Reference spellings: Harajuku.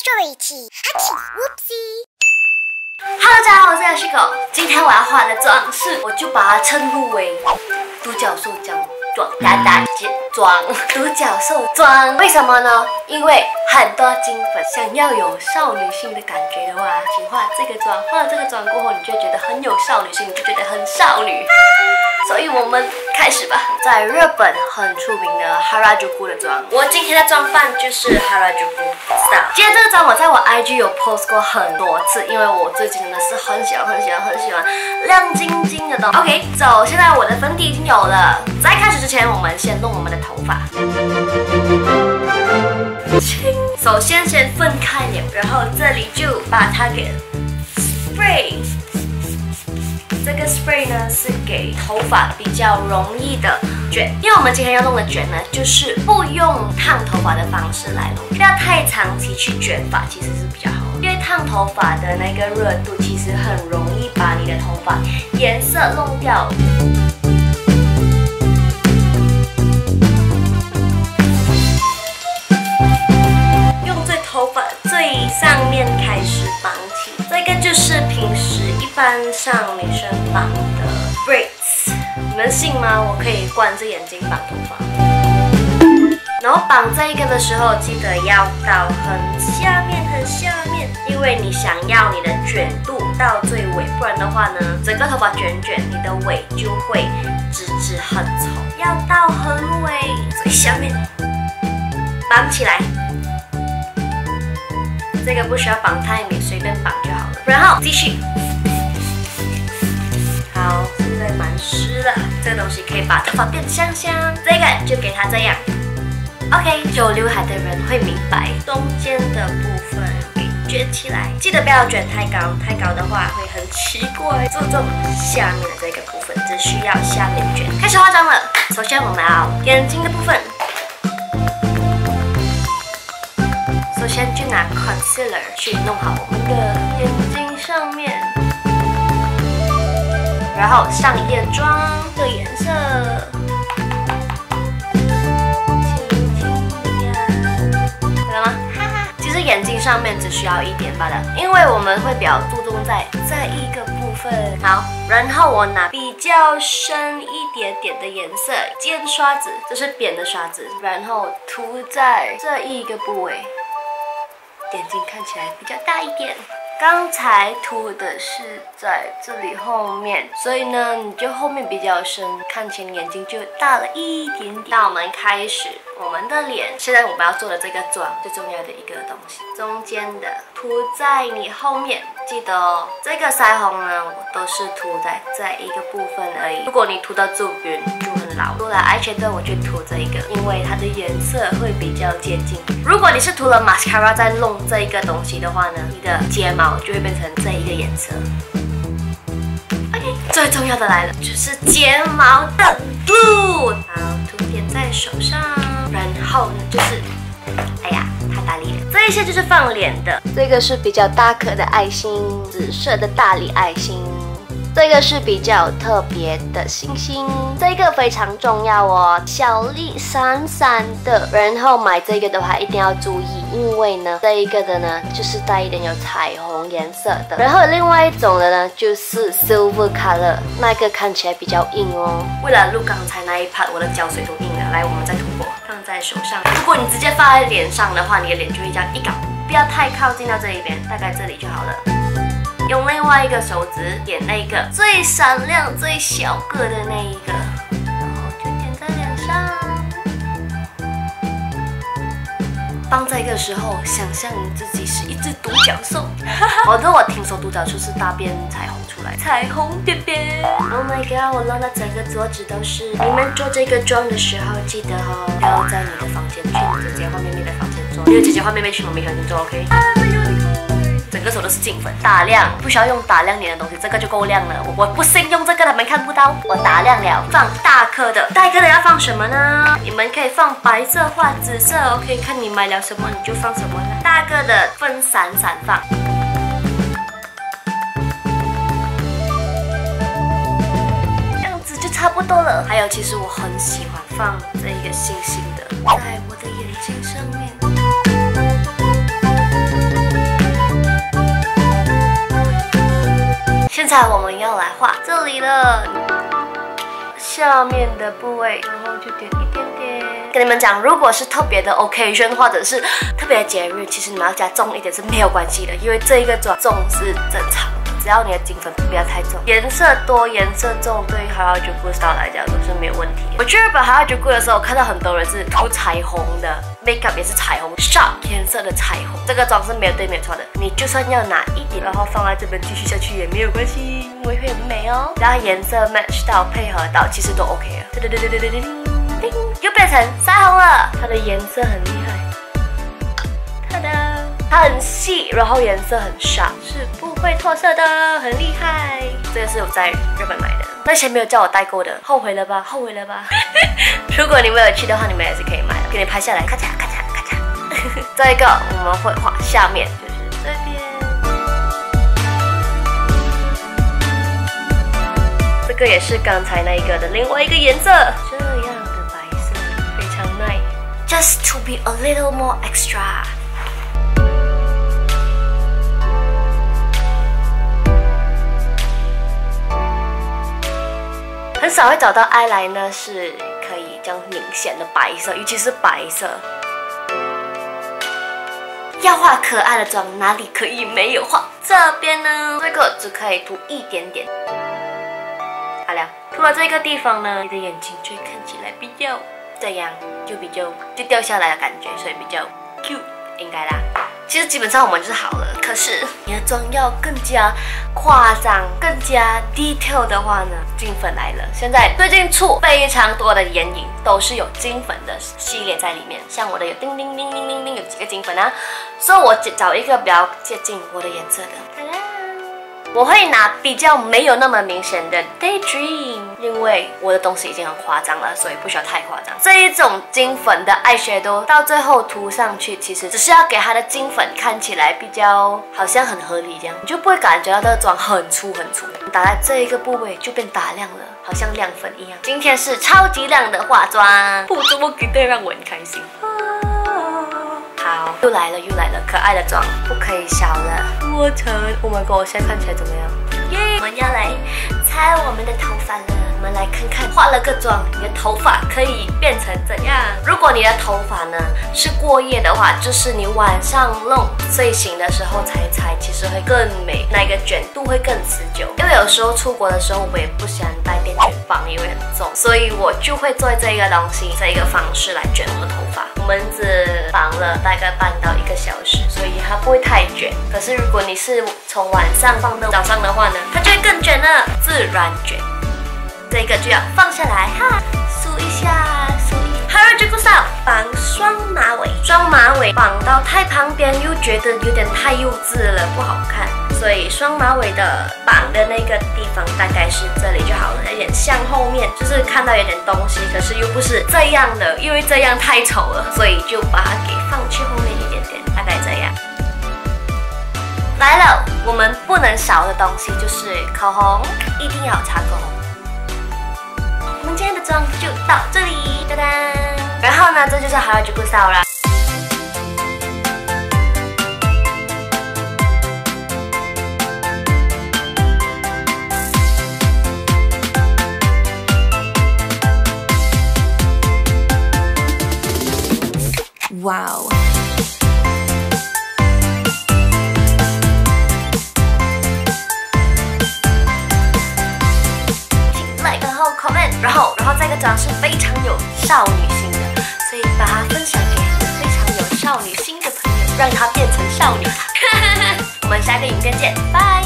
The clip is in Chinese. Restoration。Hachi， Whoopsie。Hello， 大家好，我是小狗。今天我要画的装饰，我就把它称呼为独角兽装。为什么呢？因为很多金粉想要有少女心的感觉的话，请画这个妆。画了这个妆过后，你就觉得很有少女心，你就觉得很少女。所以我们开始吧。在日本很出名的 Harajuku 的妆，我今天的装扮就是 Harajuku style。今天这个妆我在我 IG 有 post 过很多次，因为我最近真的是很喜欢亮晶晶的东西。OK， 走，现在我的粉底已经有了，在开始之前，我们先弄我们的头发。首先分开脸，然后这里就把它给 spray。这个 spray 呢是给头发比较容易的卷，因为我们今天要弄的卷呢，就是不用烫头发的方式来弄，不要太长期去卷发，其实是比较好，因为烫头发的那个热度其实很容易把你的头发颜色弄掉。用最头发最上面开始绑起，这个就是平时。一般上女生绑的 braids， 你们信吗？我可以关着眼睛绑头发。然后绑这一个的时候，记得要到很下面，因为你想要你的卷度到最尾，不然的话呢，整个头发卷，你的尾就会直很丑。要到很尾最下面绑起来，这个不需要绑太密，随便绑就好了。然后继续。好，现在蛮湿了，这个东西可以把头发变得香，这个就给它这样。OK， 有刘海的人会明白，中间的部分给卷起来，记得不要卷太高，太高的话会很奇怪。注重下面的这个部分，只需要下面卷。开始化妆了，首先我们要眼睛的部分，首先就拿 concealer 去弄好我们的眼睛上面。然后上一页妆的颜色，轻轻呀，看到吗？哈哈。其实眼睛上面只需要一点罢了，因为我们会比较注重在这一个部分。好，然后我拿比较深一点点的颜色，尖刷子，这是扁的刷子，然后涂在这一个部位，眼睛看起来比较大一点。刚才涂的是在这里后面，所以呢，你就后面比较深，看起来眼睛就大了一点点。那我们开始我们的脸，现在我们要做的这个妆最重要的一个东西，中间的涂在你后面，记得哦。这个腮红呢，我都是涂在这一个部分而已。如果你涂到这边就很老，涂了 eyeshadow 我就涂这一个，因为它的颜色会比较接近。如果你是涂了 mascara 再弄这一个东西的话呢，你的睫毛就会变成这一个颜色。OK， 最重要的来了，就是睫毛的 glue。好，涂点在手上，然后呢就是，哎呀，太大力了。这一些就是放脸的，这个是比较大颗的爱心，紫色的大力爱心。这个是比较特别的星星，这个非常重要哦，小粒闪闪的。然后买这个的话一定要注意，因为呢，这一个的呢就是带一点有彩虹颜色的，然后另外一种的呢就是 silver color， 那个看起来比较硬哦。为了录刚才那一 part， 我的胶水都硬了，来，我们再涂过，放在手上。如果你直接放在脸上的话，你的脸就会这样一搞，不要太靠近到这一边，大概这里就好了。用另外一个手指点那个最闪亮、最小个的那一个，然后就点在脸上。当这个时候，想象你自己是一只独角兽。although 我听说独角兽是大便彩虹出来，彩虹便便。Oh my god！ 我弄到整个桌子都是。你们做这个妆的时候，记得哦，不要在你的房间去你姐姐或妹妹的房间做，因为姐姐或妹妹去我们房间做 ，OK？ 整个手都是金粉，打亮不需要用打亮脸的东西，这个就够亮了。我不信用这个，他们看不到。我打亮了，放大颗的，大颗的要放什么呢？你们可以放白色或紫色 ，OK？ 看你买了什么你就放什么了。大颗的分散放。这样子就差不多了。还有，其实我很喜欢放这一个星星的，在我的眼睛上面。在我们要来画这里的下面的部位，然后就点一点点。跟你们讲，如果是特别的 occasion 或者是特别的节日，其实你们要加重一点是没有关系的，因为这一个转重是正常。 只要你的金粉不要太重，颜色多、颜色重，对于 Harajuku style 来讲都是没有问题。我去日本 Harajuku 的时候，看到很多人是涂彩虹的 ，makeup 也是彩虹 ，sharp 颜色的彩虹。这个妆是没有对没有错的，你就算要拿一点，然后放在这边继续下去也没有关系，因为会很美哦。然后颜色 match 到、配合到，其实都 OK 了。对对对对对对，叮，又变成腮红了，它的颜色很厉害。Ta-da！ 它很细，然后颜色很 sharp， 是不会脱色的，很厉害。这个是我在日本买的，那些没有叫我代购的，后悔了吧？后悔了吧？如果你没有去的话，你们也是可以买的，给你拍下来，咔嚓咔嚓咔嚓。再一个，我们会画下面，就是这边。这个也是刚才那一个的另外一个颜色，这样的白色非常 nice。Just to be a little more extra。 很少会找到eyeliner来呢，是可以这样明显的白色，尤其是白色。要画可爱的妆，哪里可以没有画？这边呢，这个只可以涂一点点。好了，涂了这个地方呢，你的眼睛就看起来比较这样，就比较就掉下来的感觉，所以比较 cute 应该啦。其实基本上我们就是好了，可是你的妆要更加夸张、更加 detail 的话呢？ 金粉来了，现在最近出非常多的眼影都是有金粉的系列在里面，像我的有叮叮叮叮叮叮有几个金粉啊，所以我找一个比较接近我的颜色的，我会拿比较没有那么明显的 Daydream， 因为我的东西已经很夸张了，所以不需要太夸张。这一种金粉的eyeshadow到最后涂上去，其实只是要给它的金粉看起来比较好像很合理这样，你就不会感觉到这个妆很粗很粗。 打在这一个部位就变打亮了，好像亮粉一样。今天是超级亮的化妆，不知不觉的让我很开心。好，又来了又来了，可爱的妆不可以少了。我操 ，Oh my god， 我现在看起来怎么样？耶！我们要来擦我们的头发了，我们来看看化了个妆，你的头发可以变成怎样？如果你的头发呢是过夜的话，就是你晚上弄睡醒的时候才擦，其实会更美，那个卷度会更持久。 有时候出国的时候，我也不喜欢带电卷棒，因为很重，所以我就会做这个东西，这一个方式来卷我的头发。我们只绑了大概半到1个小时，所以它不会太卷。可是如果你是从晚上放到早上的话呢，它就会更卷了，自然卷。这个就要放下来哈，梳一下，梳一下。Harajuku style， 绑双马尾，双马尾绑到太旁边又觉得有点太幼稚了，不好看。 所以双马尾的绑的那个地方大概是这里就好了，有点向后面，就是看到有点东西，可是又不是这样的，因为这样太丑了，所以就把它给放去后面一点点，大概这样。来了，我们不能少的东西就是口红，一定要擦口红。我们今天的妆就到这里，哒哒。然后呢，这就是 Harajuku style 啦。 Wow. Like 然后 comment， 然后这个妆是非常有少女心的，所以把它分享给非常有少女心的朋友，让它变成少女。我们下个影片见，拜。